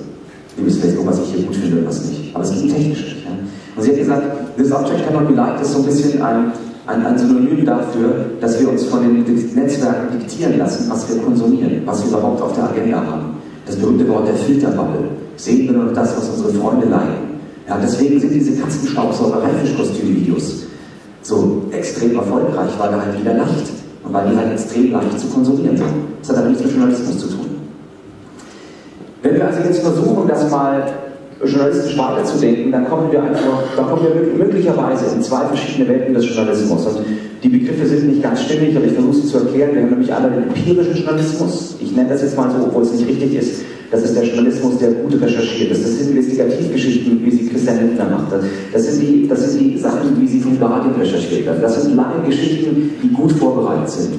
Liebes Facebook, was ich hier gut finde und was nicht. Aber es ging technisch. Ja? Und sie hat gesagt, this object cannot be liked ist so ein bisschen ein, ein, ein Synonym dafür, dass wir uns von den Netzwerken diktieren lassen, was wir konsumieren, was wir überhaupt auf der Agenda haben. Das berühmte Wort der Filterbubble. Sehen wir nur das, was unsere Freunde liken. Ja, deswegen sind diese Katzenstaubsauger-Haifischkostüm-Videos so extrem erfolgreich, weil da halt wieder leicht und weil die halt extrem leicht zu konsumieren sind. Das hat aber nichts mit Journalismus zu tun. Wenn wir also jetzt versuchen, das mal journalistisch weiterzudenken, dann kommen wir einfach, dann kommen wir möglicherweise in zwei verschiedene Welten des Journalismus. Und die Begriffe sind nicht ganz stimmig, aber ich versuche sie zu erklären. Wir haben nämlich einmal den empirischen Journalismus. Ich nenne das jetzt mal so, obwohl es nicht richtig ist. Das ist der Journalismus, der gut recherchiert ist. Das sind Investigativgeschichten, wie sie Christian Lindner machte. Das sind die, das sind die Sachen, wie sie vom Radio recherchiert werden. Das sind lange Geschichten, die gut vorbereitet sind.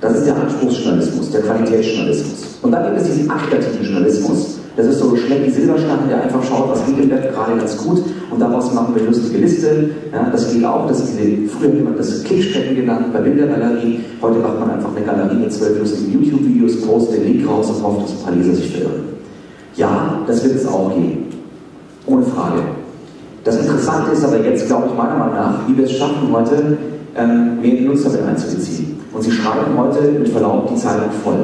Das ist der Anspruchsjournalismus, der Qualitätsjournalismus. Und dann gibt es diesen aktiven Journalismus. Das ist so ein Schleck wie Silberstangen, der einfach schaut, was geht im Web gerade ganz gut. Und daraus machen wir lustige Liste. Ja, das geht auch, das ist diese, früher hat man das Klickstrecken genannt bei Bildergalerien. Heute macht man einfach eine Galerie mit zwölf lustigen YouTube-Videos, postet den Link raus und hofft, dass ein paar Leser sich verirren. Ja, das wird es auch geben. Ohne Frage. Das Interessante ist aber jetzt, glaube ich, meiner Meinung nach, wie wir es schaffen, heute ähm, mehr Nutzer mit einzubeziehen. Und sie schreiben heute mit Verlaub die Zeitung voll.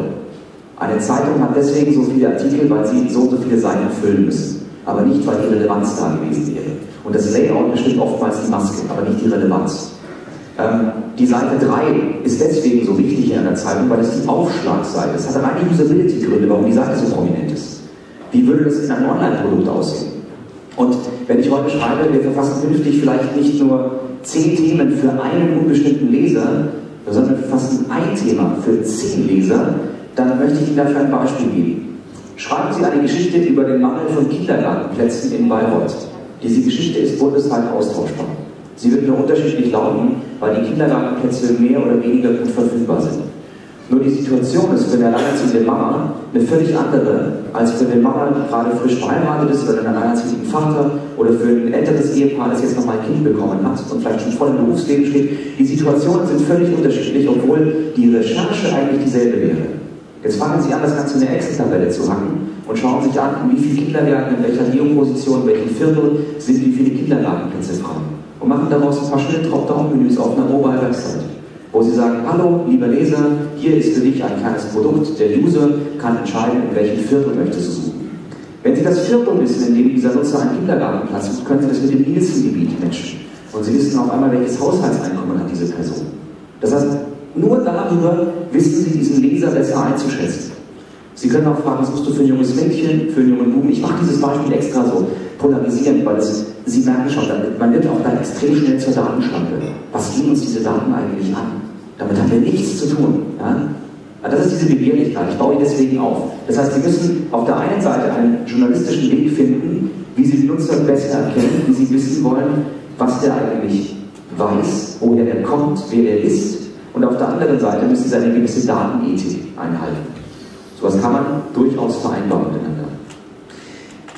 Eine Zeitung hat deswegen so viele Artikel, weil sie so und so viele Seiten füllen müssen. Aber nicht, weil die Relevanz da gewesen wäre. Und das Layout bestimmt oftmals die Maske, aber nicht die Relevanz. Ähm, die Seite drei ist deswegen so wichtig in einer Zeitung, weil es die Aufschlagseite ist. Das hat reine Usability-Gründe, warum die Seite so prominent ist. Wie würde das in einem Online-Produkt aussehen? Und wenn ich heute schreibe, wir verfassen künftig vielleicht nicht nur zehn Themen für einen unbestimmten Leser, sondern wir fassen ein Thema für zehn Leser, dann möchte ich Ihnen dafür ein Beispiel geben. Schreiben Sie eine Geschichte über den Mangel von Kindergartenplätzen in Bayreuth. Diese Geschichte ist bundesweit austauschbar. Sie wird nur unterschiedlich lauten, weil die Kindergartenplätze mehr oder weniger gut verfügbar sind. Nur die Situation ist für eine alleinerziehende Mama eine völlig andere, als für den Mama, die gerade frisch verheiratet ist, oder einen alleinerziehenden Vater, oder für ein älteres Ehepaar, das jetzt nochmal ein Kind bekommen hat und vielleicht schon voll im Berufsleben steht. Die Situationen sind völlig unterschiedlich, obwohl die Recherche eigentlich dieselbe wäre. Jetzt fangen Sie an, das Ganze in eine Excel-Tabelle zu hacken und schauen sich an, wie viele Kindergärten, in welcher Geoposition, in welchem Viertel sind wie viele Kindergartenplätze frei. Und machen daraus ein paar schöne Dropdown-Menüs auf einer mobile Website, wo Sie sagen, hallo, lieber Leser, hier ist für dich ein kleines Produkt, der User kann entscheiden, in welchem Viertel möchtest du suchen. Wenn Sie das Viertel wissen, in dem dieser Nutzer einen Kindergartenplatz sucht, können Sie das mit dem Nielsen-Gebiet matchen. Und Sie wissen auf einmal, welches Haushaltseinkommen hat diese Person. Das heißt, nur darüber wissen Sie diesen Leser besser einzuschätzen. Sie können auch fragen, was suchst du für ein junges Mädchen, für einen jungen Buben? Ich mache dieses Beispiel extra so polarisierend, weil es, Sie merken schon, man wird auch dann extrem schnell zur Datenschlampe. Was gehen uns diese Daten eigentlich an? Damit haben wir nichts zu tun. Ja? Das ist diese Begehrlichkeit, ich baue die deswegen auf. Das heißt, Sie müssen auf der einen Seite einen journalistischen Weg finden, wie Sie die Nutzer besser erkennen, wie Sie wissen wollen, was der eigentlich weiß, woher er kommt, wer er ist. Und auf der anderen Seite müssen Sie eine gewisse Datenethik einhalten. Sowas kann man durchaus vereinbaren miteinander.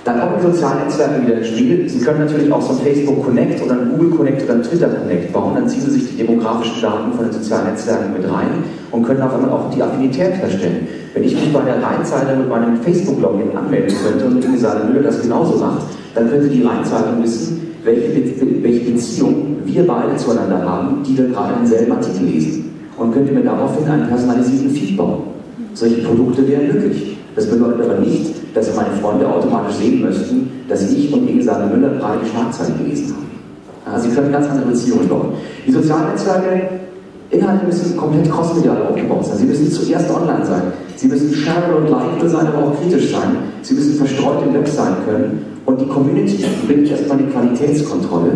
Dann kommen die sozialen Netzwerke wieder ins Spiel. Sie können natürlich auch so ein Facebook Connect oder ein Google Connect oder ein Twitter Connect bauen. Dann ziehen Sie sich die demografischen Daten von den sozialen Netzwerken mit rein und können auf einmal auch die Affinität herstellen. Wenn ich mich bei der Rheinzeitung mit meinem Facebook-Login anmelden könnte und Ihnen sagen würde, das genauso macht, dann könnte die Rheinzeitung wissen, welche, Be- welche Beziehung wir beide zueinander haben, die wir gerade denselben Artikel lesen. Und könnte mir daraufhin einen personalisierten Feed bauen. Solche Produkte wären möglich. Das bedeutet aber nicht, dass meine Freunde automatisch sehen müssten, dass ich und Elisabeth Müller gerade die Schlagzeilen gelesen haben. Ja, sie können ganz andere Beziehungen bauen. Die sozialen Netzwerke, Inhalte müssen komplett crossmedial aufgebaut sein. Sie müssen zuerst online sein. Sie müssen shareable und likeable sein, aber auch kritisch sein. Sie müssen verstreut im Web sein können. Und die Community bringt erstmal die Qualitätskontrolle,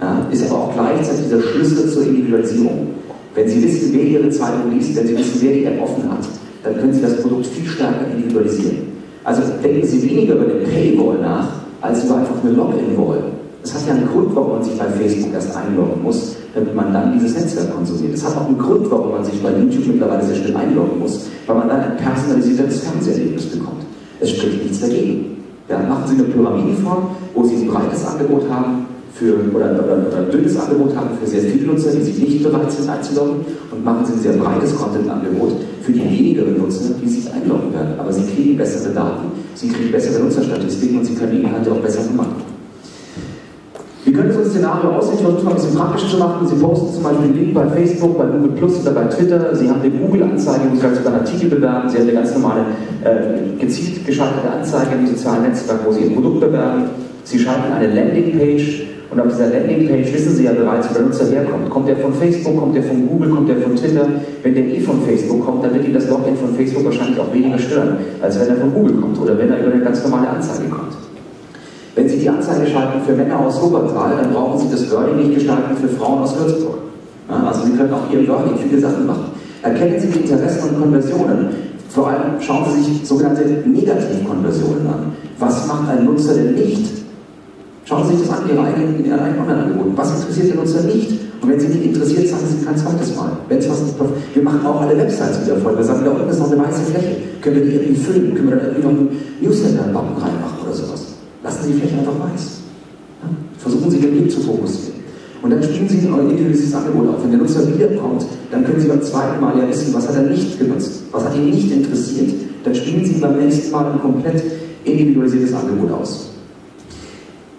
ja, ist aber auch gleichzeitig dieser Schlüssel zur Individualisierung. Wenn Sie wissen, wer Ihre Zeitung liest, wenn Sie wissen, wer die App offen hat, dann können Sie das Produkt viel stärker individualisieren. Also denken Sie weniger über den Paywall nach, als über einfach eine Login-Wall. Das hat ja einen Grund, warum man sich bei Facebook erst einloggen muss, damit man dann dieses Netzwerk konsumiert. Das hat auch einen Grund, warum man sich bei YouTube mittlerweile sehr schnell einloggen muss, weil man dann ein personalisiertes Fernseherlebnis bekommt. Es spricht nichts dagegen. Ja, machen Sie eine Pyramidenform, wo Sie ein breites Angebot haben für, oder, oder, oder ein dünnes Angebot haben für sehr viele Nutzer, die sich nicht bereit sind einzuloggen, und machen Sie ein sehr breites Content-Angebot für die wenigeren Nutzer, die sich einloggen werden. Aber Sie kriegen bessere Daten, Sie kriegen bessere Nutzerstatistiken und Sie können die Inhalte auch besser vermarkten. Wir können so ein Szenario aussehen, ich versuche es mal ein bisschen praktisch zu machen. Sie posten zum Beispiel einen Link bei Facebook, bei Google Plus oder bei Twitter. Sie haben eine Google-Anzeige, wo Sie sogar einen Artikel bewerben. Sie haben eine ganz normale, äh, gezielt geschaltete Anzeige im sozialen Netzwerk, wo Sie Ihr Produkt bewerben. Sie schalten eine Landingpage und auf dieser Landingpage wissen Sie ja bereits, wo der Nutzer herkommt. Kommt der von Facebook, kommt der von Google, kommt der von Twitter? Wenn der eh von Facebook kommt, dann wird Ihnen das Login von Facebook wahrscheinlich auch weniger stören, als wenn er von Google kommt oder wenn er über eine ganz normale Anzeige kommt. Wenn Sie die Anzeige schalten für Männer aus Wuppertal, dann brauchen Sie das Wording nicht gestalten für Frauen aus Würzburg. Ja, also Sie können auch Ihr Wording viele Sachen machen. Erkennen Sie die Interessen und Konversionen. Vor allem schauen Sie sich sogenannte Negativkonversionen an. Was macht ein Nutzer denn nicht? Schauen Sie sich das an, Ihre eigenen, in Ihren eigenen Online-Angeboten. Was interessiert den Nutzer nicht? Und wenn Sie nicht interessiert, sagen Sie kein zweites Mal. Wenn's was nicht, wir machen auch alle Websites wieder voll. Wir sagen, da unten ist noch eine weiße Fläche. Können wir die irgendwie füllen? Können wir da irgendwie noch einen Newsletter-Button reinmachen oder sowas? Lassen Sie die Fläche einfach weiß. Ja? Versuchen Sie, den Blick zu fokussieren. Und dann spielen Sie in euer individuelles Angebot auf. Wenn der Nutzer wiederkommt, dann können Sie beim zweiten Mal ja wissen, was hat er nicht genutzt, was hat ihn nicht interessiert. Dann spielen Sie beim nächsten Mal ein komplett individualisiertes Angebot aus.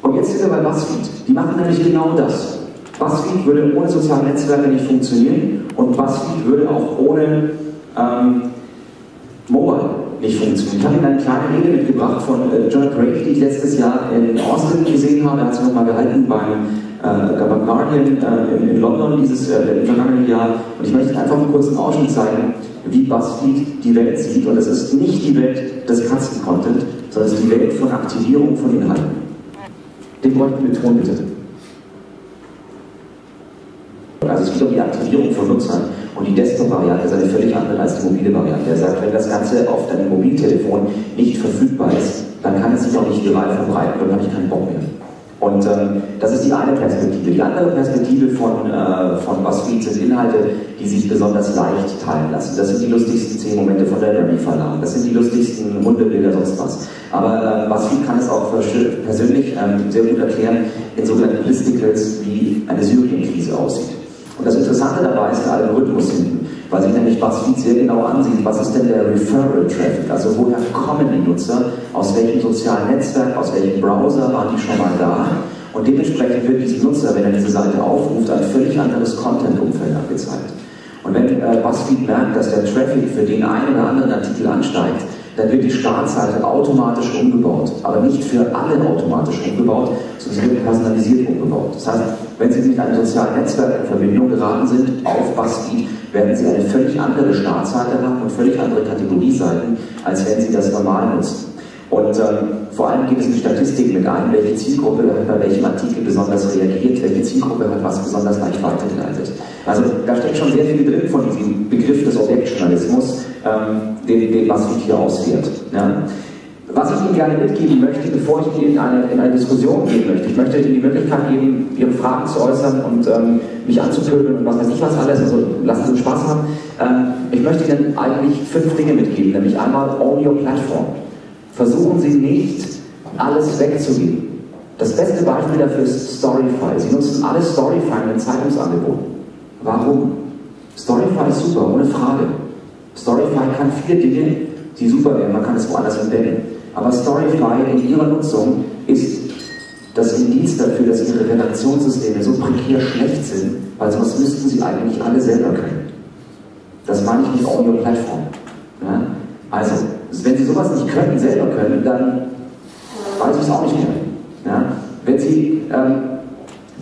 Und jetzt sind wir bei BuzzFeed. Die machen nämlich genau das. BuzzFeed würde ohne soziale Netzwerke nicht funktionieren und BuzzFeed würde auch ohne ähm, Mobile nicht funktionieren. Ich habe Ihnen eine kleine Rede mitgebracht von äh, John Drake, die ich letztes Jahr in Austin gesehen habe. Er hat sie nochmal gehalten beim äh, beim Guardian äh, in, in London dieses äh, im vergangenen Jahr. Und ich möchte Ihnen einfach einen kurzen Ausschnitt zeigen, wie BuzzFeed die Welt sieht. Und es ist nicht die Welt des Katzen-Content, sondern es ist die Welt von Aktivierung von Inhalten. Den bräuchten wir Ton, bitte. Also es geht um die Aktivierung von Nutzern. Und die Desktop-Variante ist eine völlig andere als die mobile Variante. Er sagt, wenn das Ganze auf deinem Mobiltelefon nicht verfügbar ist, dann kann es sich auch nicht viral verbreiten, dann habe ich keinen Bock mehr. Und ähm, das ist die eine Perspektive. Die andere Perspektive von, äh, von BuzzFeed sind Inhalte, die sich besonders leicht teilen lassen. Das sind die lustigsten zehn Momente von der Derby-Verlagen. Das sind die lustigsten Hundebilder, sonst was. Aber äh, BuzzFeed kann es auch persönlich ähm, sehr gut erklären in sogenannten Listicles, wie eine Syrien-Krise aussieht. Und das Interessante dabei ist der Algorithmus hinten, weil sich nämlich BuzzFeed sehr genau ansieht, was ist denn der Referral-Traffic, also woher kommen die Nutzer, aus welchem sozialen Netzwerk, aus welchem Browser waren die schon mal da, und dementsprechend wird diesem Nutzer, wenn er diese Seite aufruft, ein völlig anderes Content-Umfeld angezeigt. Und wenn äh, BuzzFeed merkt, dass der Traffic für den einen oder anderen Artikel ansteigt, dann wird die Startseite automatisch umgebaut, aber nicht für alle automatisch umgebaut, sondern sie wird personalisiert umgebaut. Das heißt, wenn Sie mit einem sozialen Netzwerk in Verbindung geraten sind, auf BuzzFeed, werden Sie eine völlig andere Startseite haben und völlig andere Kategorieseiten, als wenn Sie das normal nutzen. Und ähm, vor allem gibt es eine Statistik mit ein, welche Zielgruppe hat bei welchem Artikel besonders reagiert, welche Zielgruppe hat was besonders leicht weitergeleitet. Also da steckt schon sehr viel drin von diesem Begriff des Objektjournalismus, ähm, den, den BuzzFeed hier ausfährt. Ja. Was ich Ihnen gerne mitgeben möchte, bevor ich Ihnen in eine, in eine Diskussion gehen möchte, ich möchte Ihnen die Möglichkeit geben, Ihre Fragen zu äußern und ähm, mich anzupöbeln und was weiß ich was alles, also lassen Sie uns Spaß haben. Ähm, ich möchte Ihnen eigentlich fünf Dinge mitgeben, nämlich einmal Own Your Platform. Versuchen Sie nicht, alles wegzugeben. Das beste Beispiel dafür ist Storyfy. Sie nutzen alle Storyfy in Zeitungsangeboten. Warum? Storyfy ist super, ohne Frage. Storyfy kann viele Dinge, die super werden, man kann es woanders entdecken. Aber Storyfy in ihrer Nutzung ist das Indiz dafür, dass ihre Redaktionssysteme so prekär schlecht sind, weil sonst müssten sie eigentlich alle selber können. Das meine ich nicht Own Your Platform. Ja? Also, wenn sie sowas nicht können, selber können, dann weiß ich es auch nicht mehr. Ja? Wenn sie ähm,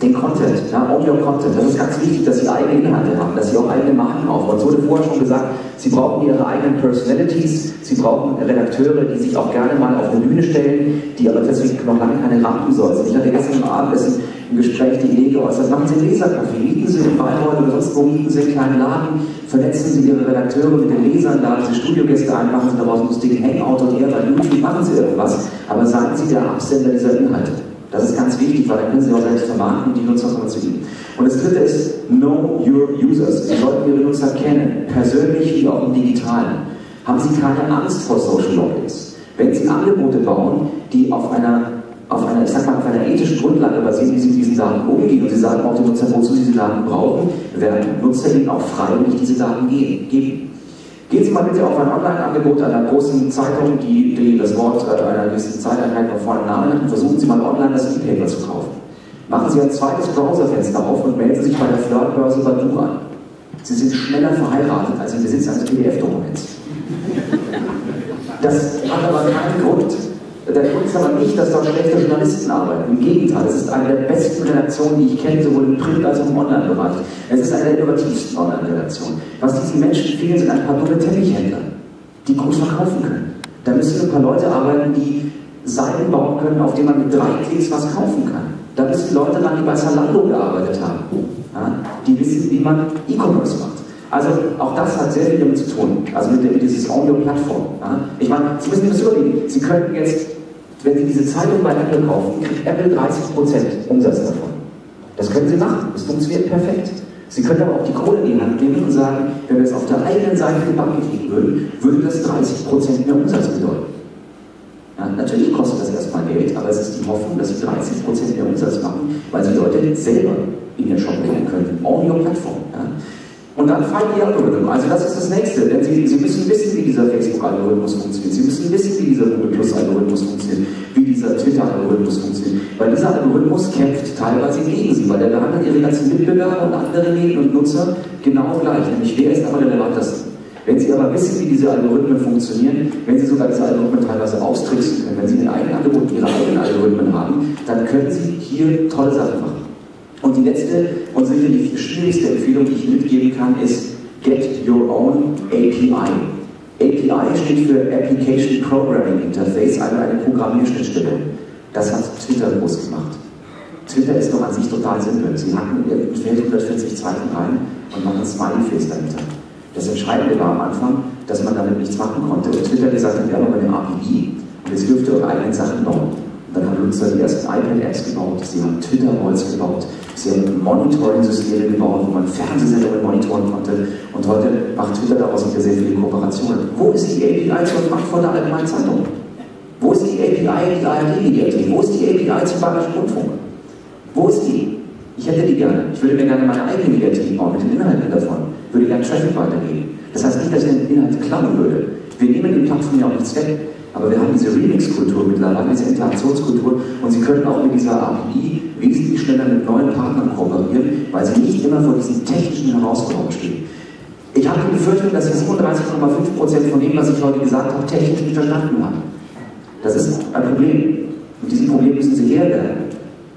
den Content, ja, Own Your Content, das ist ganz wichtig, dass sie eigene Inhalte haben, dass sie auch eigene Marken aufbauen. Es wurde vorher schon gesagt, sie brauchen ihre eigenen Personalities, sie brauchen Redakteure, die sich auch gerne mal auf eine Bühne stellen, die aber deswegen noch lange keine Rampensäule sind. Ich hatte gestern Abendessen im Gespräch die Idee geäußert, machen Sie Leserkaffee, mieten Sie den Weinhäuser oder sonst wo, mieten Sie einen kleinen Laden, vernetzen Sie Ihre Redakteure mit den Lesern, laden Sie Studiogäste ein, machen Sie daraus einen lustigen Hangout und eher bei YouTube, machen Sie irgendwas, aber seien Sie der Absender dieser Inhalte. Das ist ganz wichtig, weil dann können Sie auch selbst vermarkten und die Nutzer von uns geben. Und das dritte ist, know your users. Sie sollten Ihre Nutzer kennen, persönlich wie auch im Digitalen. Haben Sie keine Angst vor Social Lobbies. Wenn Sie Angebote bauen, die auf einer, auf einer, ich sag mal, auf einer ethischen Grundlage basieren, wie Sie mit diesen Daten umgehen und Sie sagen auch den Nutzern, wozu Sie diese Daten brauchen, werden Nutzer Ihnen auch freiwillig diese Daten geben. Gehen Sie mal bitte auf ein Online-Angebot einer großen Zeitung, die, die das Wort äh, einer gewissen Zeiteinheit noch vor einem Namen hat, und versuchen Sie mal online das E-Paper zu kaufen. Machen Sie ein zweites Browserfenster auf und melden Sie sich bei der Flirtbörse bei Du an. Sie sind schneller verheiratet als im Besitz eines P D F-Dokuments. Das hat aber keinen Grund. Der Grund ist aber nicht, dass dort schlechte Journalisten arbeiten. Im Gegenteil, es ist eine der besten Redaktionen, die ich kenne, sowohl im Print- als auch im Online-Bereich. Es ist eine der innovativsten Online-Redaktionen. Was diesen Menschen fehlen, sind ein paar dumme Teppichhändler, die gut verkaufen können. Da müssen ein paar Leute arbeiten, die Seiten bauen können, auf denen man mit drei Klicks was kaufen kann. Da müssen Leute ran, die bei Zalando gearbeitet haben. Ja? Die wissen, wie man E-Commerce macht. Also auch das hat sehr viel damit zu tun, also mit, der, mit dieses Own Your Platform. Ja? Ich meine, Sie müssen das überlegen, Sie könnten jetzt, wenn Sie diese Zeitung bei Apple kaufen, kriegt Apple dreißig Prozent Umsatz davon. Das können Sie machen, das funktioniert perfekt. Sie können aber auch die Kohle in die Hand nehmen und sagen, wenn wir es auf der eigenen Seite gebacken kriegen würden, würde das dreißig Prozent mehr Umsatz bedeuten. Ja, natürlich kostet das erstmal Geld, aber es ist die Hoffnung, dass Sie dreißig Prozent mehr Umsatz machen, weil Sie Leute selber in den Shop bringen können, Own Your Platform. Ja? Und dann fallen die Algorithmen. Also das ist das Nächste, denn Sie, Sie müssen wissen, wie dieser Facebook-Algorithmus funktioniert. Sie müssen wissen, wie dieser Google Plus-Algorithmus funktioniert, wie dieser Twitter-Algorithmus Algorithmus funktioniert. Weil dieser Algorithmus kämpft teilweise gegen sie, weil der behandelt ihre ganzen Mitbewerber und andere Medien und Nutzer genau gleich, nämlich wer ist aber der relevantesten. Wenn Sie aber wissen, wie diese Algorithmen funktionieren, wenn Sie sogar diese Algorithmen teilweise austricksen können, wenn Sie den eigenen Angebot Ihre eigenen Algorithmen haben, dann können Sie hier tolle Sachen machen. Und die letzte und sicherlich die schwierigste Empfehlung, die ich mitgeben kann, ist Get Your Own A P I. A P I steht für Application Programming Interface, also eine Programmierschnittstelle. Das hat Twitter groß gemacht. Twitter ist doch an sich total simpel. Sie hacken in irgendein Feld hundertvierzig Zeichen rein und machen ein Smiley-Face dahinter. Das Entscheidende war am Anfang, dass man damit nichts machen konnte. Und Twitter gesagt hat, wir haben aber eine A P I und jetzt dürft ihr eure eigenen Sachen bauen. Und dann haben Nutzer die ersten iPad-Apps gebaut, sie haben Twitter-Malls gebaut, sie haben Monitoring-Systeme gebaut, wo man Fernsehsendungen monitoren konnte. Und heute macht Twitter daraus sehr viele Kooperationen. Wo ist die A P I zur Frankfurter Allgemeinen Zeitung? Wo ist die A P I in der A R D-Mediathek? Wo ist die A P I zum Bayerischen Rundfunk? Wo ist die? Ich hätte die gerne. Ich würde mir gerne meine eigene Mediathek bauen mit den Inhalten davon. Würde gerne Traffic weitergeben. Das heißt nicht, dass ich den Inhalt klauen würde. Wir nehmen den Plattformen ja auch nichts weg, aber wir haben diese Remix-Kultur mittlerweile, diese Interaktionskultur und Sie können auch mit dieser A P I wesentlich schneller mit neuen Partnern kooperieren, weil Sie nicht immer vor diesen technischen Herausforderungen stehen. Ich habe die Befürchtung, dass ich siebenunddreißig Komma fünf Prozent von dem, was ich heute gesagt habe, technisch nicht verstanden habe. Das ist ein Problem. Und diesem Problem müssen Sie Herr werden.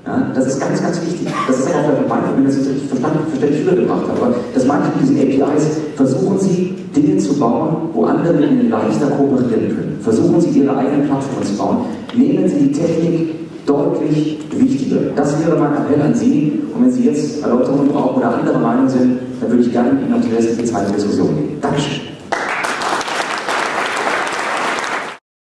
Ja, das ist ganz, ganz wichtig. Das ist auch der Meinung, wenn ich das richtig verstanden verständlich übergebracht habe. Aber das manche von diesen A P Is, versuchen Sie, Dinge zu bauen, wo andere Ihnen leichter kooperieren können. Versuchen Sie, Ihre eigene Plattform zu bauen. Nehmen Sie die Technik deutlich wichtiger. Das wäre mein Appell an Sie. Und wenn Sie jetzt Erläuterungen brauchen oder anderer Meinung sind, dann würde ich gerne Ihnen auf die restliche Zeit der Diskussion geben. Dankeschön.